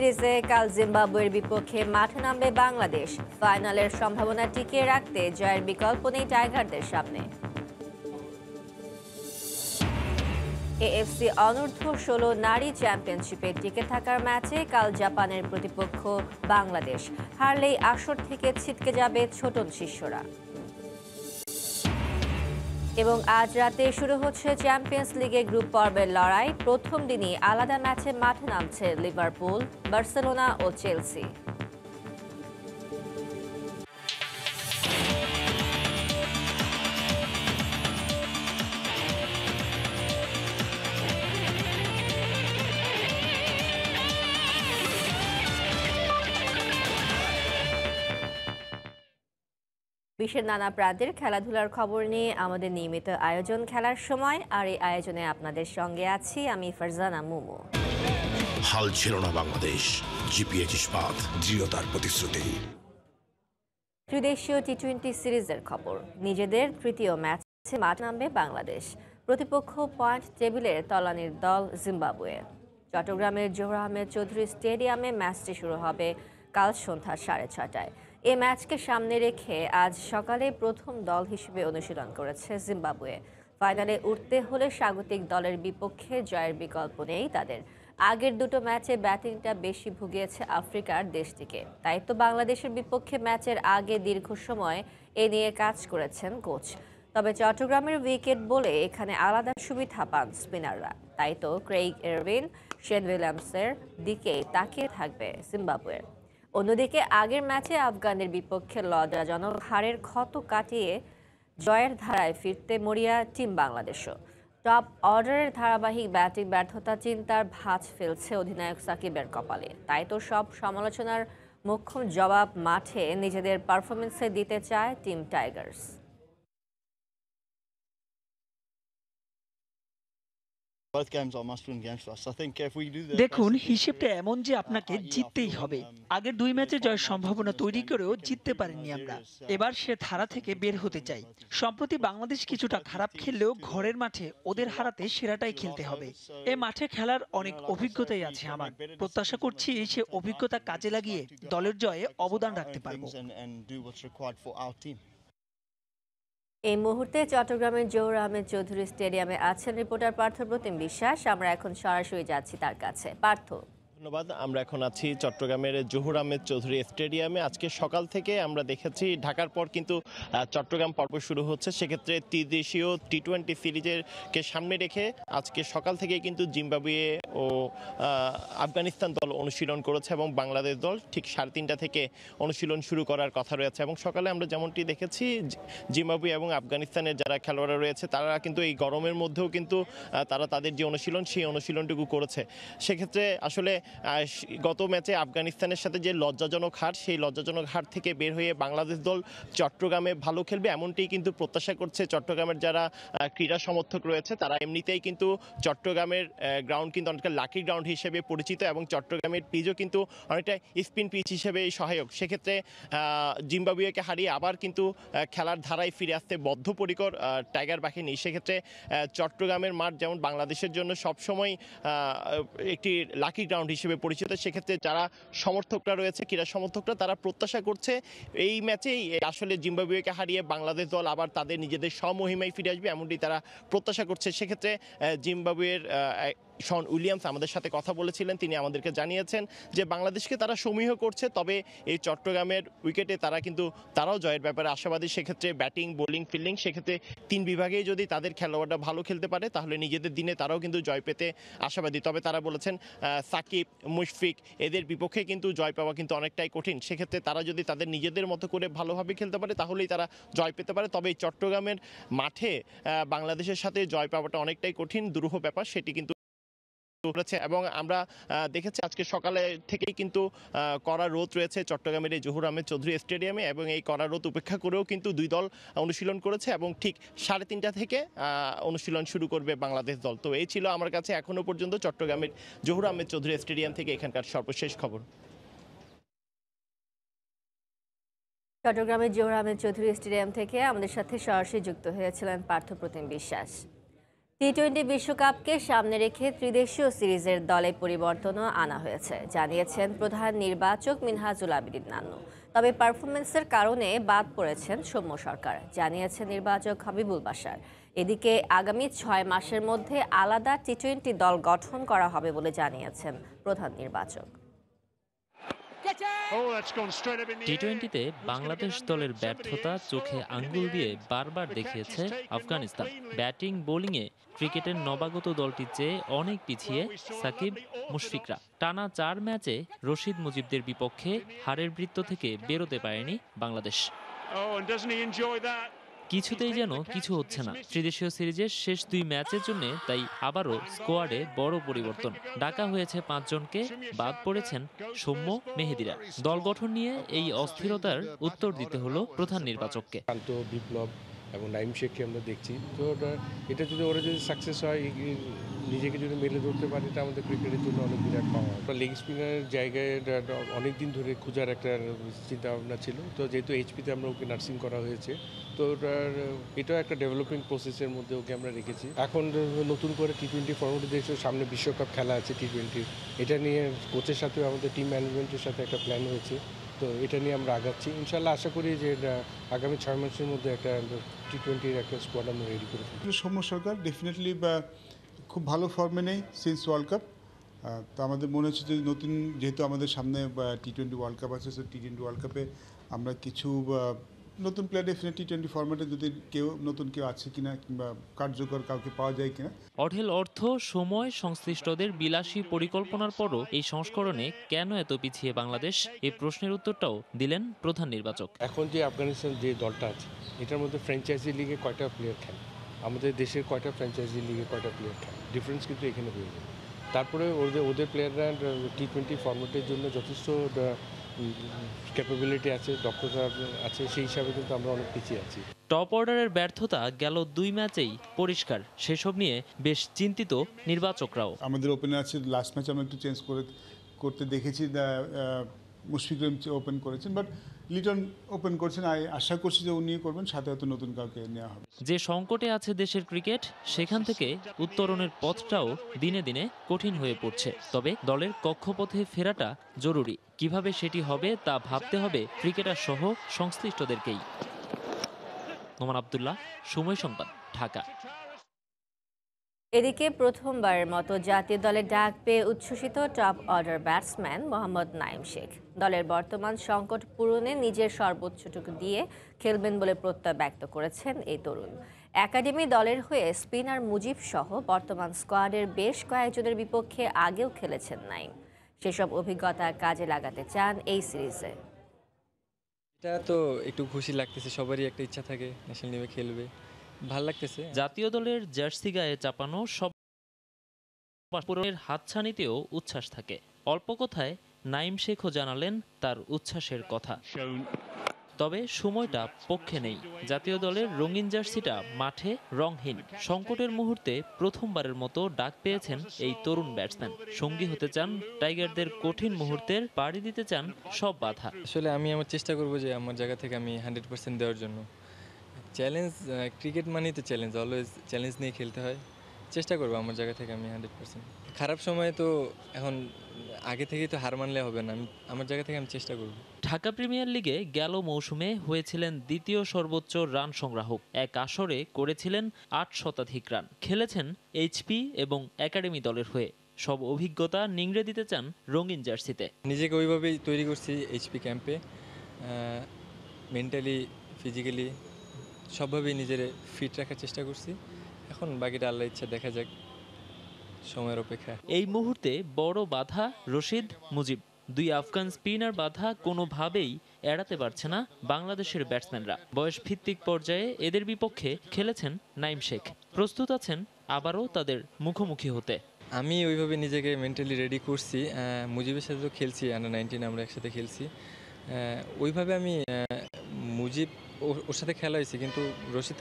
সিরিজে কাল জিম্বাবুয়ের বিপক্ষে মাঠে নামবে বাংলাদেশ। ফাইনালের সম্ভাবনা টিকিয়ে রাখতে জয়ের বিকল্প নেই টাইগারদের সামনে। এএফসি অনূর্ধ্ব-16 নারী চ্যাম্পিয়নশিপে টিকে থাকার ম্যাচে কাল জাপানের প্রতিপক্ষ বাংলাদেশ। হারলেই আসর থেকে ছিটকে যাবে ছোটন শিষ্যরা। এবং আজ রাতে শুরু হচ্ছে চ্যাম্পিয়ন্স লিগে গ্রুপ পর্বের লড়াই। প্রথম দিনই আলাদা ম্যাচে মাঠে নামছে লিভারপুল, বার্সেলোনা ও চেলসি। বিশ্বের নানা প্রান্তের খেলাধুলার খবর নিয়ে আমাদের নিয়মিত আয়োজন খেলার সময়, আর এই আয়োজনে আপনাদের সঙ্গে আছি আমি ফারজানা মুমু। হাল ছিল না বাংলাদেশ, জিপিএইচ ইস্পাত দৃঢ়তার প্রতিশ্রুতি। ত্রিদেশীয় টি-20 সিরিজের খবর। নিজেদের তৃতীয় ম্যাচে মাঠে নামবে বাংলাদেশ। প্রতিপক্ষ পয়েন্ট টেবিলের তলানির দল জিম্বাবুয়ে। চট্টগ্রামের জহুর আহমেদ চৌধুরী স্টেডিয়ামে ম্যাচটি শুরু হবে কাল সন্ধ্যা 6:30-টায়। এ ম্যাচকে সামনে রেখে আজ সকালে প্রথম দল হিসেবে অনুশীলন করেছে জিম্বাবুয়ে। ফাইনালে উঠতে হলে স্বাগতিক দলের বিপক্ষে জয়ের বিকল্প নেই তাদের। আগের দুটো ম্যাচে ব্যাটিংটা বেশি ভুগিয়েছে আফ্রিকার দেশটিকে, তাই তো বাংলাদেশের বিপক্ষে ম্যাচের আগে দীর্ঘ সময় এ নিয়ে কাজ করেছেন কোচ। তবে চট্টগ্রামের উইকেট বলে এখানে আলাদা সুবিধা পান স্পিনাররা, তাই তো ক্রেইগ এরভিন, শেন উইলিয়ামসের দিকে তাকিয়ে থাকবে জিম্বাবুয়ে। অন্যদিকে আগের ম্যাচে আফগানের বিপক্ষে লজ্জাজনক হারের ক্ষত কাটিয়ে জয়ের ধারায় ফিরতে মরিয়া টিম বাংলাদেশও। টপ অর্ডারের ধারাবাহিক ব্যাটিং ব্যর্থতা চিন্তার ভাঁজ ফেলছে অধিনায়ক সাকিবের কপালে, তাই তো সব সমালোচনার মুখ্যম জবাব মাঠে নিজেদের পারফরমেন্সে দিতে চায় টিম টাইগার্স। দেখুন, হিসেবটা এমন যে আপনাকে জিততেই হবে। আগের দুই ম্যাচে জয়ের সম্ভাবনা তৈরি করেও জিততে পারেননি আমরা। এবার সে ধারা থেকে বের হতে চাই। সম্প্রতি বাংলাদেশ কিছুটা খারাপ খেললেও ঘরের মাঠে ওদের হারাতে সেরাটাই খেলতে হবে। এ মাঠে খেলার অনেক অভিজ্ঞতাই আছে আমার। প্রত্যাশা করছি সে অভিজ্ঞতা কাজে লাগিয়ে দলের জয়ে অবদান রাখতে পারবো। এই মুহূর্তে চট্টগ্রামের জহুর আহমেদ চৌধুরী স্টেডিয়ামে আছেন রিপোর্টার পার্থপ্রতিম বিশ্বাস। আমরা এখন সরাসরি যাচ্ছি তার কাছে। পার্থ, ধন্যবাদ। আমরা এখন আছি চট্টগ্রামের জহুর আহমেদ চৌধুরী স্টেডিয়ামে। আজকে সকাল থেকে আমরা দেখেছি ঢাকার পর কিন্তু চট্টগ্রাম পর্ব শুরু হচ্ছে। সেক্ষেত্রে ত্রিদেশীয় টি-20 সিরিজেরকে সামনে রেখে আজকে সকাল থেকে কিন্তু জিম্বাবুয়ে ও আফগানিস্তান দল অনুশীলন করেছে এবং বাংলাদেশ দল ঠিক 3:30 থেকে অনুশীলন শুরু করার কথা রয়েছে। এবং সকালে আমরা যেমনটি দেখেছি জিম্বাবুয়ে এবং আফগানিস্তানের যারা খেলোয়াড়রা রয়েছে তারা কিন্তু এই গরমের মধ্যেও কিন্তু তারা তাদের যে অনুশীলন সেই অনুশীলনটুকু করেছে। সেক্ষেত্রে আসলে গত ম্যাচে আফগানিস্তানের সাথে যে লজ্জাজনক হার, সেই লজ্জাজনক হার থেকে বের হয়ে বাংলাদেশ দল চট্টগ্রামে ভালো খেলবে এমনটি কিন্তু প্রত্যাশা করছে চট্টগ্রামের যারা ক্রীড়া সমর্থক রয়েছে তারা। এমনিতেই কিন্তু চট্টগ্রামের গ্রাউন্ড কিন্তু অনেকটা লাকি গ্রাউন্ড হিসেবে পরিচিত এবং চট্টগ্রামের পিচও কিন্তু অনেকটা স্পিন পিচ হিসেবে সহায়ক। সেক্ষেত্রে জিম্বাবুয়েকে হারিয়ে আবার কিন্তু খেলার ধারায় ফিরে আসতে বদ্ধপরিকর টাইগার বাহিনী। সেক্ষেত্রে চট্টগ্রামের মাঠ যেমন বাংলাদেশের জন্য সবসময় একটি লাকি গ্রাউন্ড হিসেবে পরিচিত, সেক্ষেত্রে যারা সমর্থকরা রয়েছে ক্রীড়া সমর্থকরা তারা প্রত্যাশা করছে এই ম্যাচেই আসলে জিম্বাবুয়েকে হারিয়ে বাংলাদেশ দল আবার তাদের নিজেদের স্বমহিমায় ফিরে আসবে এমনটি তারা প্রত্যাশা করছে। সেক্ষেত্রে জিম্বাবুয়ের শন উইলিয়ামস আমাদের সাথে কথা বলেছিলেন, তিনি আমাদেরকে জানিয়েছেন যে বাংলাদেশকে তারা সমীহ করছে, তবে এই চট্টগ্রামের উইকেটে তারা কিন্তু তারাও জয়ের ব্যাপারে আশাবাদী। সেক্ষেত্রে ব্যাটিং, বোলিং, ফিল্ডিং সেক্ষেত্রে তিন বিভাগেই যদি তাদের খেলোয়াড়রা ভালো খেলতে পারে তাহলে নিজেদের দিনে তারাও কিন্তু জয় পেতে আশাবাদী। তবে তারা বলেছেন সাকিব, মুশফিক এদের বিপক্ষে কিন্তু জয় পাওয়া কিন্তু অনেকটাই কঠিন। সেক্ষেত্রে তারা যদি তাদের নিজেদের মতো করে ভালোভাবে খেলতে পারে তাহলেই তারা জয় পেতে পারে, তবে এই চট্টগ্রামের মাঠে বাংলাদেশের সাথে জয় পাওয়াটা অনেকটাই কঠিন দুরূহ ব্যাপার সেটি কিন্তু রয়েছে। এবং আমরা দেখেছি আজকে সকালে থেকেই কিন্তু কড়া রোদ রয়েছে চট্টগ্রামের এই জহুর আহমেদ চৌধুরী স্টেডিয়ামে এবং এই কড়া রোদ উপেক্ষা করেও কিন্তু দুই দল অনুশীলন করেছে এবং ঠিক 3:30 থেকে অনুশীলন শুরু করবে বাংলাদেশ দল। তো এই ছিল আমার কাছে এখনো পর্যন্ত চট্টগ্রামের জহুর আহমেদ চৌধুরী স্টেডিয়াম থেকে এখানকার সর্বশেষ খবর। চট্টগ্রামের জহুর আহমেদ চৌধুরী স্টেডিয়াম থেকে আমাদের সাথে সরাসরি যুক্ত হয়েছিলেন পার্থপ্রতিম বিশ্বাস। টি-20 বিশ্বকাপকে সামনে রেখে ত্রিদেশীয় সিরিজের দলে পরিবর্তনও আনা হয়েছে জানিয়েছেন প্রধান নির্বাচক মিনহাজুল আবিদিন নান্নু। তবে পারফরম্যান্সের কারণে বাদ পড়েছেন সৌম্য সরকার, জানিয়েছেন নির্বাচক হাবিবুল বাশার। এদিকে আগামী ৬ মাসের মধ্যে আলাদা টি-20 দল গঠন করা হবে বলে জানিয়েছেন প্রধান নির্বাচক। টি-20-তে বাংলাদেশ দলের ব্যর্থতা চোখে আঙ্গুল দিয়ে বারবার দেখিয়েছে আফগানিস্তান। ব্যাটিং বোলিংয়ে ক্রিকেটের নবাগত দলটি চেয়ে অনেক পিছিয়ে সাকিব, মুশফিকরা। টানা 4 ম্যাচে রশিদ মুজিবদের বিপক্ষে হারের বৃত্ত থেকে বেরোতে পারেনি বাংলাদেশ। কিছুতেই যেন কিছু হচ্ছে না। ত্রিদেশীয় সিরিজের শেষ 2 ম্যাচের জন্য তাই আবারও স্কোয়াডে বড় পরিবর্তন। ডাকা হয়েছে 5 জনকে, বাদ পড়েছেন সৌম্য, মেহেদিরা। দল গঠন নিয়ে এই অস্থিরতার উত্তর দিতে হলো প্রধান নির্বাচককে। বিপ্লব এবং নাইম শেখকে আমরা দেখছি, তো এটা যদি ওরা যদি সাকসেস হয়, নিজেকে যদি মেলে ধরতে পারে, এটা আমাদের ক্রিকেটের জন্য অনেক বিরাট পাওয়া। লেগ স্পিনারের জায়গায় অনেক দিন ধরে খোঁজার একটা চিন্তা ভাবনা ছিল, তো যেহেতু এইচপিতে আমরা ওকে নার্সিং করা হয়েছে, তো এটাও একটা ডেভেলপিং প্রসেসের মধ্যে ওকে আমরা রেখেছি। এখন নতুন করে টি-20 ফরম্যাটে দেখছি, সামনে বিশ্বকাপ খেলা আছে টি-20, এটা নিয়ে কোচের সাথে আমাদের টিম ম্যানেজমেন্টের সাথে একটা প্ল্যান হয়েছে, তো এটা নিয়ে আমরা আগাচ্ছি। ইনশাল্লাহ আশা করি যে আগামী 6 মাসের মধ্যে একটা টি-20-র একটা স্কোয়াড আমরা রেডি করে ফেলব। সৌম্য সরকার ডেফিনেটলি খুব ভালো ফর্মে নেই সিন্স ওয়ার্ল্ড কাপ, তো আমাদের মনে হচ্ছে যে নতুন, যেহেতু আমাদের সামনে টি-20 ওয়ার্ল্ড কাপ আছে, সো টি-20 ওয়ার্ল্ড কাপে আমরা কিছু নতুন প্লেয়ার ডেফিনেটলি টি-20 ফরম্যাটে যদি নতুন কেউ আছে কিনা, কিংবা কার্যকর কাউকে পাওয়া যায় কিনা। অঢেল অর্থ, সময়, সংশ্লিষ্টদের বিলাসী পরিকল্পনার পরও এই সংস্করণে কেন এত পিছিয়ে বাংলাদেশ, এই প্রশ্নের উত্তরটাও দিলেন প্রধান নির্বাচক। এখন যে আফগানিস্তান যে দলটা আছে, এটার মধ্যে ফ্র্যাঞ্চাইজি লিগে কয়টা প্লেয়ার খেলে, আমাদের দেশের কয়টা ফ্র্যাঞ্চাইজি লিগে কয়টা প্লেয়ার খেলে, ডিফারেন্স কিন্তু এখানে হয়ে যায়। তারপরে ওদের প্লেয়াররা টি-20 ফরম্যাটের জন্য যথেষ্ট ক্যাপাবিলিটি আছে, দক্ষতা আছে, সেই হিসাবে কিন্তু আমরা অনেক পিছিয়ে আছি। টপ অর্ডারের ব্যর্থতা গেল 2 ম্যাচেই পরিষ্কার, সেসব নিয়ে বেশ চিন্তিত নির্বাচকরাও। আমাদের ওপেনার আছে, লাস্ট ম্যাচ আমরা একটু চেঞ্জ করতে দেখেছি, মুশফিক ওপেন করেছেন, বাট লিটন ওপেন করছেন, আশা করছি যে উনি করবেন, সাথে হয়তো নতুন কাউকে নেওয়া হবে। যে সংকটে আছে দেশের ক্রিকেট, সেখান থেকে উত্তরণের পথটাও দিনে দিনে কঠিন হয়ে পড়ছে। তবে দলের কক্ষপথে ফেরাটা জরুরি, কিভাবে সেটি হবে তা ভাবতে হবে ক্রিকেটার সহ সংশ্লিষ্টদেরকেই। নোমান আব্দুল্লাহ, সময় সংবাদ, ঢাকা। এদিকে প্রথমবারের মতো জাতীয় দলে ডাক পেয়ে উচ্ছ্বসিত top order batsman Mohammad Naim Sheikh. দলের বর্তমান সংকট পূরণে নিজের সর্বোচ্চটুকু দিয়ে খেলবেন বলে প্রত্যয় ব্যক্ত করেছেন এই তরুণ। একাডেমি দলের হয়ে স্পিনার মুজিব সহ বর্তমান স্কোয়াডের বেশ কয়েকজনের বিপক্ষে আগেও খেলেছেন নাঈম। সেসব অভিজ্ঞতা কাজে লাগাতে চান এই সিরিজে। এটা তো একটু খুশি লাগতেছে, সবারই একটা ইচ্ছা থাকে ন্যাশনাল টিমে খেলবে, ভাল লাগতেছে। জাতীয় দলের জার্সি গায়ে চাপানো সব পুরোর হাতছানিতেও উচ্ছ্বাস থাকে। অল্প কথায় নাঈম শেখও জানালেন তার উচ্ছ্বাসের কথা। তবে সময়টা পক্ষে নেই, জাতীয় দলের রঙিন জার্সিটা মাঠে রংহীন। সংকটের মুহূর্তে প্রথমবারের মতো ডাক পেয়েছেন এই তরুণ ব্যাটসম্যান। সঙ্গী হতে চান টাইগারদের কঠিন মুহূর্তের, পাড়ি দিতে চান সব বাধা। আসলে আমি আমার চেষ্টা করব যে আমার জায়গা থেকে আমি 100% দেওয়ার জন্য। চ্যালেঞ্জ, ক্রিকেট মানেই তো চ্যালেঞ্জ, অলওয়েজ চ্যালেঞ্জ নিয়ে খেলতে হয়। চেষ্টা করবো আমার জায়গা থেকে আমি 100%। খারাপ সময়ে তো এখন আগে থেকেই তো হার মানলে হবে না, আমি আমার জায়গা থেকে আমি চেষ্টা করব। ঢাকা প্রিমিয়ার লিগে গেল মৌসুমে হয়েছিলেন দ্বিতীয় সর্বোচ্চ রান সংগ্রাহক, এক আসরে করেছিলেন 8 শতাধিক রান। খেলেছেন এইচপি এবং একাডেমি দলের হয়ে, সব অভিজ্ঞতা নিংড়ে দিতে চান রঙিন জার্সিতে। নিজেকে ওইভাবেই তৈরি করছি এইচপি ক্যাম্পে, মেন্টালি, ফিজিক্যালি সবভাবেই নিজের ফিট রাখার চেষ্টা করছি। এখন বাকিটা আল্লাহর ইচ্ছা, দেখা যাক, সময়ের অপেক্ষা। এই মুহূর্তে বড় বাধা রশিদ, মুজিব, দুই আফগান স্পিনার। বাধা কোনোভাবেই এড়াতে পারছে না বাংলাদেশের ব্যাটসম্যানরা। বয়স ভিত্তিক পর্যায়ে এদের বিপক্ষে খেলেছেন নাঈম শেখ, প্রস্তুত আছেন আবারও তাদের মুখোমুখি হতে। আমি ওইভাবে নিজেকে মেন্টালি রেডি করছি। মুজিবের সাথে তো খেলছি, আন্ডার 19 আমরা একসাথে খেলছি, ওইভাবে আমি মুজিব ওর সাথে খেলা হয়েছে, কিন্তু রশিদ